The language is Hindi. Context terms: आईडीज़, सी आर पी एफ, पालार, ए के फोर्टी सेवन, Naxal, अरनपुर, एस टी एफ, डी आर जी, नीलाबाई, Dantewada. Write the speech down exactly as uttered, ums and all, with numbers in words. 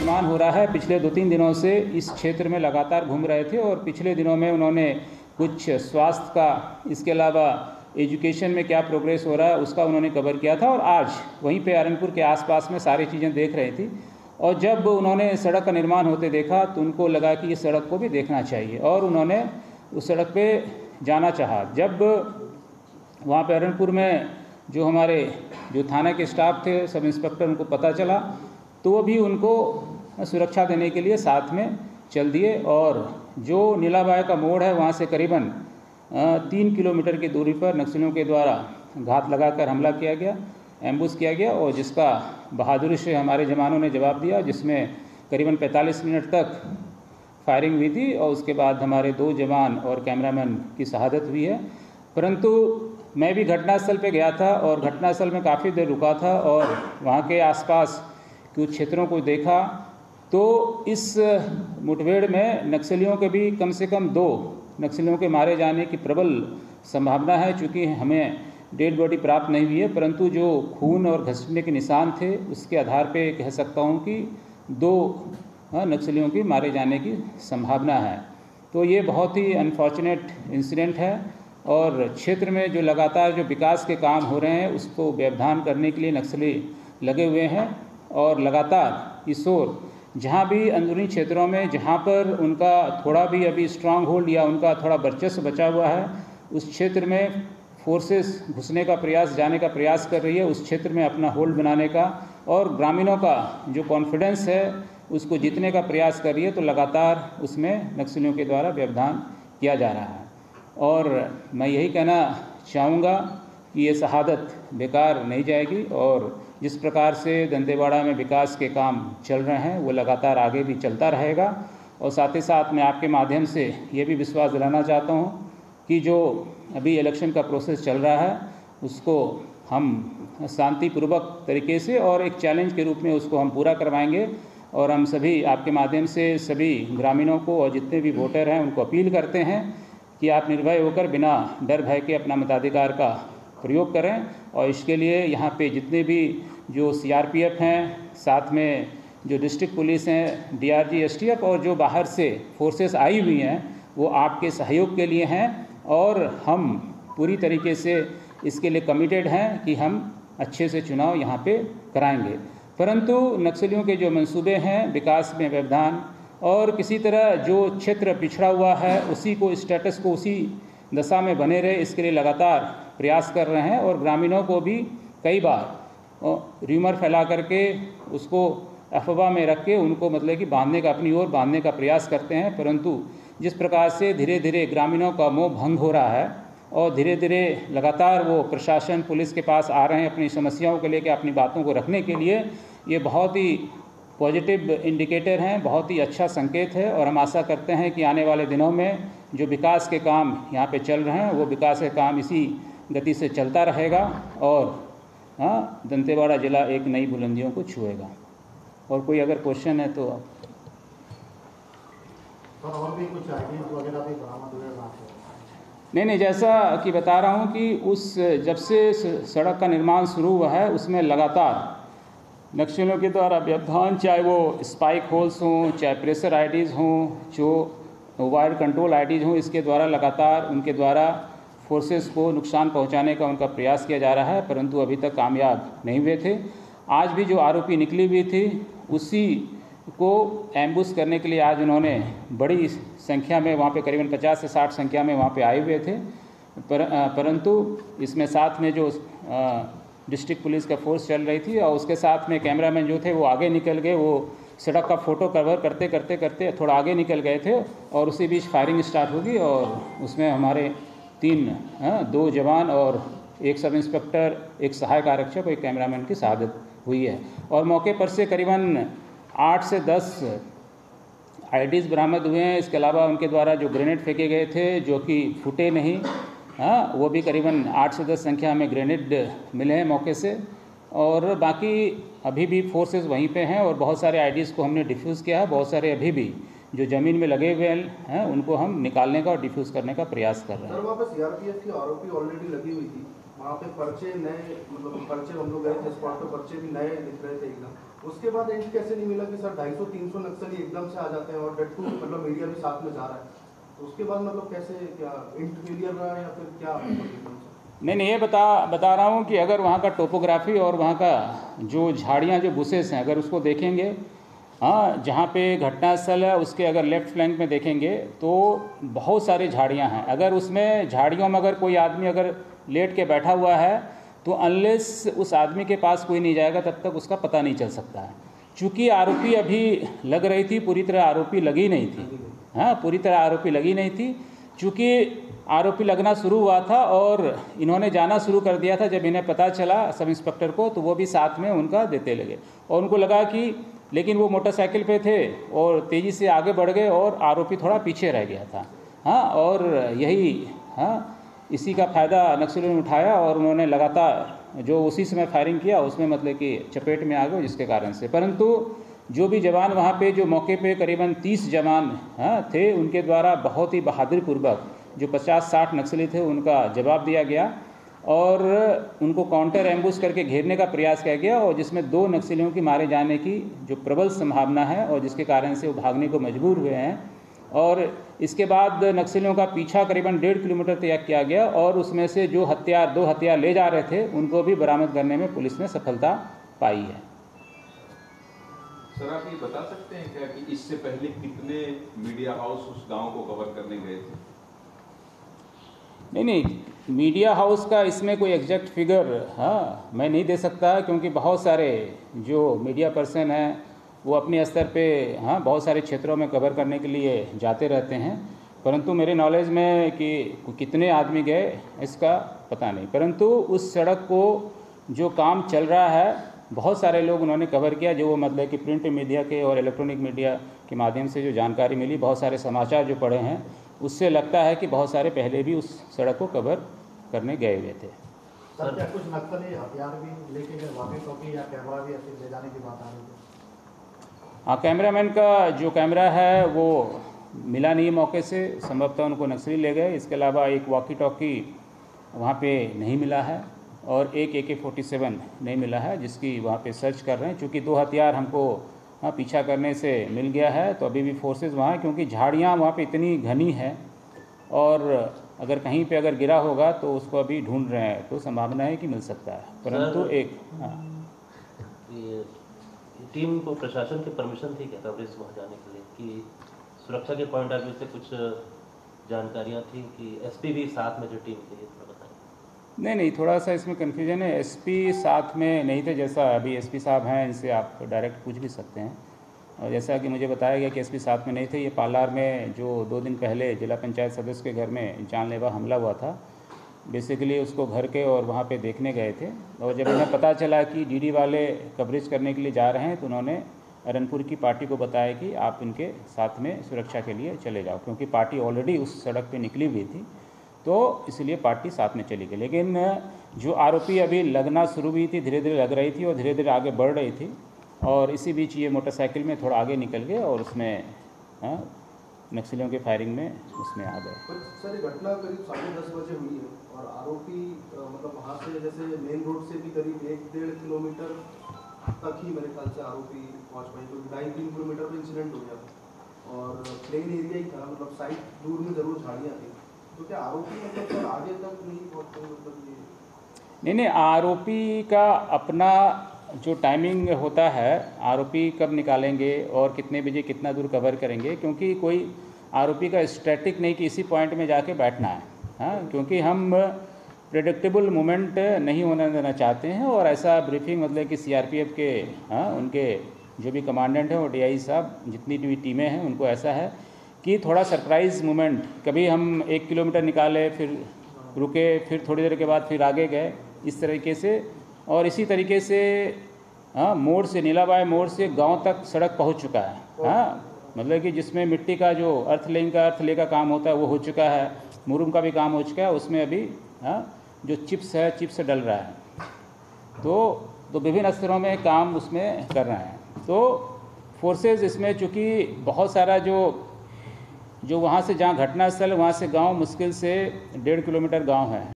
निर्माण हो रहा है। पिछले दो तीन दिनों से इस क्षेत्र में लगातार घूम रहे थे और पिछले दिनों में उन्होंने कुछ स्वास्थ्य का, इसके अलावा एजुकेशन में क्या प्रोग्रेस हो रहा है उसका उन्होंने कवर किया था। और आज वहीं पे अरनपुर के आसपास में सारी चीज़ें देख रही थी और जब उन्होंने सड़क का निर्माण होते देखा तो उनको लगा कि इस सड़क को भी देखना चाहिए और उन्होंने उस सड़क पे जाना चाहा। जब वहाँ पे अरनपुर में जो हमारे जो थाना के स्टाफ थे, सब इंस्पेक्टर, उनको पता चला तो वो भी उनको सुरक्षा देने के लिए साथ में चल दिए। और जो नीलाबाई का मोड़ है वहाँ से करीबन तीन किलोमीटर की दूरी पर नक्सलियों के द्वारा घात लगाकर हमला किया गया, एम्बुश किया गया और जिसका बहादुरी से हमारे जवानों ने जवाब दिया, जिसमें करीबन पैंतालीस मिनट तक फायरिंग हुई थी और उसके बाद हमारे दो जवान और कैमरामैन की शहादत हुई है। परंतु मैं भी घटनास्थल पे गया था और घटनास्थल में काफ़ी देर रुका था और वहाँ के आसपास कुछ क्षेत्रों को देखा तो इस मुठभेड़ में नक्सलियों के भी कम से कम दो नक्सलियों के मारे जाने की प्रबल संभावना है। चूँकि हमें डेड बॉडी प्राप्त नहीं हुई है परंतु जो खून और घसीटने के निशान थे उसके आधार पे कह सकता हूँ कि दो नक्सलियों की मारे जाने की संभावना है। तो ये बहुत ही अनफॉर्चुनेट इंसिडेंट है और क्षेत्र में जो लगातार जो विकास के काम हो रहे हैं उसको व्यवधान करने के लिए नक्सली लगे हुए हैं और लगातार इस ओर जहाँ भी अंदरूनी क्षेत्रों में जहाँ पर उनका थोड़ा भी अभी स्ट्रांग होल्ड या उनका थोड़ा वर्चस्व बचा हुआ है उस क्षेत्र में फोर्सेस घुसने का प्रयास, जाने का प्रयास कर रही है, उस क्षेत्र में अपना होल्ड बनाने का और ग्रामीणों का जो कॉन्फिडेंस है उसको जीतने का प्रयास कर रही है। तो लगातार उसमें नक्सलियों के द्वारा व्यवधान किया जा रहा है और मैं यही कहना चाहूँगा कि ये शहादत बेकार नहीं जाएगी और जिस प्रकार से दंतेवाड़ा में विकास के काम चल रहे हैं वो लगातार आगे भी चलता रहेगा। और साथ ही साथ मैं आपके माध्यम से ये भी विश्वास दिलाना चाहता हूँ कि जो अभी इलेक्शन का प्रोसेस चल रहा है उसको हम शांतिपूर्वक तरीके से और एक चैलेंज के रूप में उसको हम पूरा करवाएंगे। और हम सभी आपके माध्यम से सभी ग्रामीणों को और जितने भी वोटर हैं उनको अपील करते हैं कि आप निर्भय होकर बिना डर भय के अपना मताधिकार का प्रयोग करें। और इसके लिए यहाँ पे जितने भी जो सी आर पी एफ हैं, साथ में जो डिस्ट्रिक्ट पुलिस हैं, डी आर जी, एस टी एफ और जो बाहर से फोर्सेस आई हुई हैं वो आपके सहयोग के लिए हैं और हम पूरी तरीके से इसके लिए कमिटेड हैं कि हम अच्छे से चुनाव यहाँ पे कराएंगे। परंतु नक्सलियों के जो मंसूबे हैं विकास में व्यवधान और किसी तरह जो क्षेत्र पिछड़ा हुआ है उसी को, स्टेटस को उसी दशा में बने रहे, इसके लिए लगातार प्रयास कर रहे हैं। और ग्रामीणों को भी कई बार र्यूमर फैला करके उसको अफवाह में रख के उनको मतलब कि बांधने का, अपनी ओर बांधने का प्रयास करते हैं। परंतु जिस प्रकार से धीरे धीरे ग्रामीणों का मोह भंग हो रहा है और धीरे धीरे लगातार वो प्रशासन, पुलिस के पास आ रहे हैं अपनी समस्याओं को लेकर, अपनी बातों को रखने के लिए, ये बहुत ही पॉजिटिव इंडिकेटर हैं, बहुत ही अच्छा संकेत है। और हम आशा करते हैं कि आने वाले दिनों में जो विकास के काम यहाँ पे चल रहे हैं वो विकास के काम इसी गति से चलता रहेगा और हाँ दंतेवाड़ा ज़िला एक नई बुलंदियों को छुएगा। और कोई अगर क्वेश्चन है तो आप तो और भी कुछ वगैरह भी बरामद हुए? नहीं नहीं, जैसा कि बता रहा हूँ कि उस जब से सड़क का निर्माण शुरू हुआ है उसमें लगातार नक्सलियों के द्वारा व्यवधान, चाहे वो स्पाइक होल्स हों, चाहे प्रेशर आईडीज़ हों, जो वायर कंट्रोल आईडीज़ हों, इसके द्वारा लगातार उनके द्वारा फोर्सेस को नुकसान पहुँचाने का उनका प्रयास किया जा रहा है। परंतु अभी तक कामयाब नहीं हुए थे। आज भी जो आरोपी निकली हुई थी उसी को एम्बुश करने के लिए आज उन्होंने बड़ी संख्या में वहाँ पे करीबन पचास से साठ संख्या में वहाँ पे आए हुए थे। पर, परंतु इसमें साथ में जो डिस्ट्रिक्ट पुलिस का फोर्स चल रही थी और उसके साथ में कैमरामैन जो थे वो आगे निकल गए, वो सड़क का फ़ोटो कवर करते करते करते थोड़ा आगे निकल गए थे और उसी बीच फायरिंग स्टार्ट होगी और उसमें हमारे तीन दो जवान और एक सब इंस्पेक्टर, एक सहायक आरक्षक और एक कैमरामैन की शहादत हुई है। और मौके पर से करीबन आठ से दस आईडीज़ बरामद हुए हैं। इसके अलावा उनके द्वारा जो ग्रेनेड फेंके गए थे जो कि फूटे नहीं, हाँ वो भी करीबन आठ से दस संख्या में ग्रेनेड मिले हैं मौके से। और बाकी अभी भी फोर्सेस वहीं पे हैं और बहुत सारे आईडीज़ को हमने डिफ्यूज़ किया है। बहुत सारे अभी भी जो ज़मीन में लगे हुए हैं उनको हम निकालने का और डिफ्यूज़ करने का प्रयास कर रहे हैं। वहाँ पर सी आर पी एफ की आरोपी ऑलरेडी लगी हुई थी, वहाँ पे पर्चे नए, मतलब पर्चे हम लोग गए थे स्पॉट पर, पर्चे भी नए दिख रहे थे एकदम। उसके बाद एंड कैसे नहीं मिला कि सर ढाई सौ तीन सौ नक्सली एकदम से आ जाते हैं और डट्टू मतलब मीडिया भी साथ में जा रहा है, तो उसके बाद मतलब कैसे क्या एंड फेलियर रहा है या फिर क्या? नहीं नहीं ये बता बता रहा हूँ कि अगर वहाँ का टोपोग्राफी और वहाँ का जो झाड़ियाँ जो बुसेस हैं अगर उसको देखेंगे, हाँ जहाँ पे घटनास्थल है उसके अगर लेफ़्ट फ्लैंक में देखेंगे तो बहुत सारी झाड़ियाँ हैं। अगर उसमें झाड़ियों में अगर कोई आदमी अगर लेट के बैठा हुआ है तो अनलेस उस आदमी के पास कोई नहीं जाएगा तब तक उसका पता नहीं चल सकता है। चूँकि आरोपी अभी लग रही थी, पूरी तरह आरोपी लगी नहीं थी, हाँ पूरी तरह आरोपी लगी नहीं थी। चूँकि आरोपी लगना शुरू हुआ था और इन्होंने जाना शुरू कर दिया था, जब इन्हें पता चला सब इंस्पेक्टर को तो वो भी साथ में उनका देते लगे और उनको लगा कि, लेकिन वो मोटरसाइकिल पे थे और तेज़ी से आगे बढ़ गए और आरोपी थोड़ा पीछे रह गया था। हाँ और यही हाँ इसी का फ़ायदा नक्सलियों ने उठाया और उन्होंने लगातार जो उसी समय फायरिंग किया उसमें मतलब कि चपेट में आ गए, जिसके कारण से परंतु जो भी जवान वहाँ पे जो मौके पे करीबन तीस जवान थे उनके द्वारा बहुत ही बहादुरी पूर्वक जो पचास साठ नक्सली थे उनका जवाब दिया गया और उनको काउंटर एम्बुश करके घेरने का प्रयास किया गया और जिसमें दो नक्सलियों की मारे जाने की जो प्रबल संभावना है और जिसके कारण से वो भागने को मजबूर हुए हैं। और इसके बाद नक्सलियों का पीछा करीबन डेढ़ किलोमीटर तय किया गया और उसमें से जो हथियार दो हथियार ले जा रहे थे उनको भी बरामद करने में पुलिस ने सफलता पाई है। सर आप ये बता सकते हैं क्या कि इससे पहले कितने मीडिया हाउस उस गांव को कवर करने गए थे? नहीं नहीं मीडिया हाउस का इसमें कोई एग्जैक्ट फिगर हाँ मैं नहीं दे सकता क्योंकि बहुत सारे जो मीडिया पर्सन हैं वो अपने स्तर पे हाँ बहुत सारे क्षेत्रों में कवर करने के लिए जाते रहते हैं, परंतु मेरे नॉलेज में कि कितने आदमी गए इसका पता नहीं। परंतु उस सड़क को जो काम चल रहा है बहुत सारे लोग उन्होंने कवर किया, जो वो मतलब कि प्रिंट मीडिया के और इलेक्ट्रॉनिक मीडिया के माध्यम से जो जानकारी मिली, बहुत सारे समाचार जो पढ़े हैं उससे लगता है कि बहुत सारे पहले भी उस सड़क को कवर करने गए हुए थे। सर क्या कुछ नक्सली हथियार भी लेके गए वापस कॉपी या कैमरा भी ऐसे ले जाने की बात आ रही है? हाँ कैमरामैन का जो कैमरा है वो मिला नहीं मौके से, संभवतः उनको नक्सली ले गए। इसके अलावा एक वॉकी टॉकी वहाँ पर नहीं मिला है और एक ए के फोर्टी सेवन नहीं मिला है जिसकी वहाँ पे सर्च कर रहे हैं। चूँकि दो हथियार हमको हाँ पीछा करने से मिल गया है तो अभी भी फोर्सेस वहाँ हैं, क्योंकि झाड़ियाँ वहाँ पे इतनी घनी है और अगर कहीं पे अगर गिरा होगा तो उसको अभी ढूंढ रहे हैं, तो संभावना है कि मिल सकता है। परंतु एक हाँ टीम को प्रशासन की परमिशन थी क्या कवरेज वहाँ जाने के लिए, कि सुरक्षा के पॉइंट ऑफ व्यू से कुछ जानकारियाँ थी कि एस पी भी साथ में जो टीम के लिए? नहीं नहीं थोड़ा सा इसमें कन्फ्यूजन है, एसपी साथ में नहीं थे। जैसा अभी एसपी साहब हैं इनसे आप डायरेक्ट पूछ भी सकते हैं, और जैसा कि मुझे बताया गया कि एसपी साथ में नहीं थे। ये पालार में जो दो दिन पहले जिला पंचायत सदस्य के घर में जानलेवा हमला हुआ था, बेसिकली उसको घर के और वहाँ पे देखने गए थे और जब उन्हें पता चला कि डीडी वाले कवरेज करने के लिए जा रहे हैं तो उन्होंने अरनपुर की पार्टी को बताया कि आप इनके साथ में सुरक्षा के लिए चले जाओ, क्योंकि पार्टी ऑलरेडी उस सड़क पर निकली हुई थी तो इसलिए पार्टी साथ में चली गई। लेकिन जो आरोपी अभी लगना शुरू हुई थी, धीरे धीरे लग रही थी और धीरे धीरे आगे बढ़ रही थी और इसी बीच ये मोटरसाइकिल में थोड़ा आगे निकल गए और उसमें हाँ नक्सलियों के फायरिंग में उसमें आ गए। सर ये घटना करीब साढ़े दस बजे हुई है और आरोपी मतलब वहाँ से जैसे मेन रोड से भी करीब एक डेढ़ किलोमीटर तक ही मेरे ख्याल से आरोपी पहुँच पाए, क्योंकि ढाई तीन किलोमीटर में इंसिडेंट हो गया था और प्लेन एरिया ही था, मतलब साइड दूर में जरूर झाड़ियाँ थी। तो क्या आरोपी मतलब आगे तक नहीं पहुंचते? मतलब नहीं नहीं आरोपी का अपना जो टाइमिंग होता है, आरोपी कब निकालेंगे और कितने बजे कितना दूर कवर करेंगे, क्योंकि कोई आरोपी का स्टैटिक नहीं कि इसी पॉइंट में जाके बैठना है। हाँ क्योंकि हम प्रेडिक्टेबल मोमेंट नहीं होने देना चाहते हैं और ऐसा ब्रीफिंग मतलब कि सी आर पी एफ के हाँ उनके जो भी कमांडेंट हैं और डी आई साहब जितनी भी टीमें हैं उनको ऐसा है कि थोड़ा सरप्राइज़ मूवमेंट, कभी हम एक किलोमीटर निकाले फिर रुके फिर थोड़ी देर के बाद फिर आगे गए, इस तरीके से। और इसी तरीके से हाँ मोड़ से नीलाबाई मोड़ से गांव तक सड़क पहुंच चुका है, हाँ मतलब कि जिसमें मिट्टी का जो अर्थलिंग का अर्थले का काम होता है वो हो चुका है, मुरूम का भी काम हो चुका है, उसमें अभी हाँ जो चिप्स है चिप्स डल रहा है तो तो विभिन्न स्तरों में काम उसमें कर रहे हैं। तो फोर्सेज इसमें चूँकि बहुत सारा जो जो वहाँ से जहाँ घटनास्थल वहाँ से गांव मुश्किल से डेढ़ किलोमीटर गांव है।